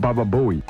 Baba Booey.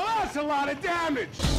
That's a lot of damage!